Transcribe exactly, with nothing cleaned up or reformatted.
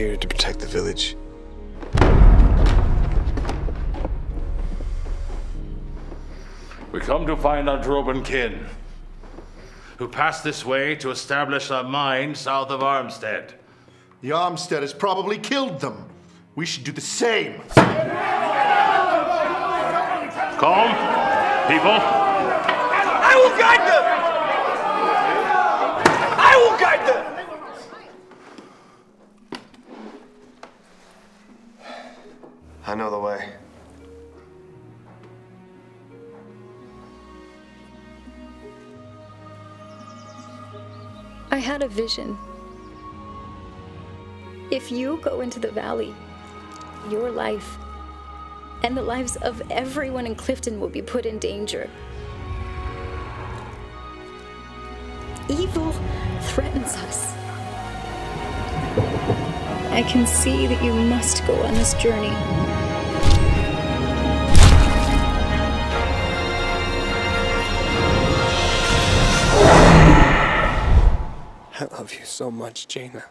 here to protect the village. We come to find our Droban kin, who passed this way to establish a mine south of Armstead. The Armstead has probably killed them. We should do the same. Calm, people. I will guide them! I will guide them! I know the way. I had a vision. If you go into the valley, your life and the lives of everyone in Cliffton will be put in danger. Evil threatens us. I can see that you must go on this journey. I love you so much, Jaena.